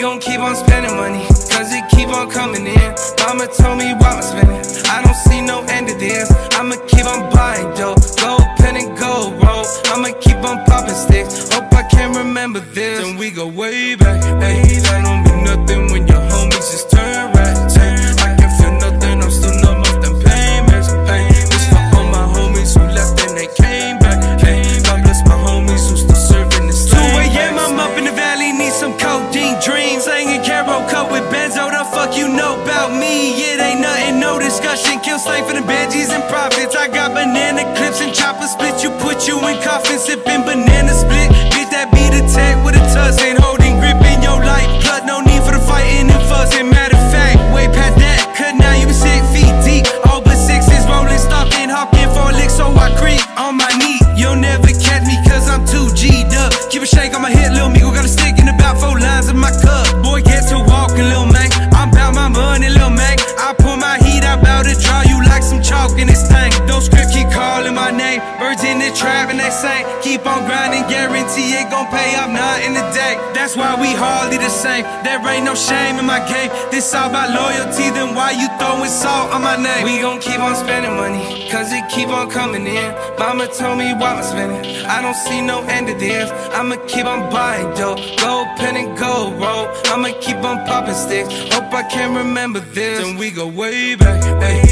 We gon' keep on spending money, cause it keep on coming in. Mama told me why I'm spending, I don't see no end to this. I'ma keep on buying dope, gold pen and gold roll. I'ma keep on popping sticks, hope I can remember this. And we go way back, ayy, that don't mean nothing when your homies just turn right. I can feel nothing, I'm still numb off them payments. This for all my homies who left and they came back. God bless my homies who still serving this time. 2 a.m. I'm up in the valley, need some codeine dreams. Slangin' Caro Coke with Benzo, the fuck you know about me? It ain't nothing, no discussion. Kill slang for the veggies and profits. I got banana clips and chopper splits. You put you in coffins, sippin' banana split. Bitch, that be the tech with a tuss. Ain't holding grip in your life. Blood, no need for the fightin' and fussin'. Matter of fact, way past that, cause now you 6 feet deep. All but sixes rollin', stockin', hoppin' for a lick, so I creep on my knee. You'll never catch me cause I'm too G'd up. Keep a shake on my head, Lil Migo got a stick in about 4 lines in my cup. Boy, get to walking, Lil Mac. I'm about my money, Lil Mac. I pull my heat, I'm about to draw you like some chalk in this thing. Those scripts keep calling my name. Birds in the trap and they sing. Keep on grinding, guarantee it gon' pay off, not in the day. That's why we hardly the same. There ain't no shame in my game. This all about loyalty, then why you throwing salt on my name? We gon' keep on spending money, cause it keep on coming in. Mama told me why I'm spending, I don't see no end to this. I'ma keep on buying dope, gold pen and gold roll. I'ma keep on popping sticks, hope I can remember this. And we go way back, ayy.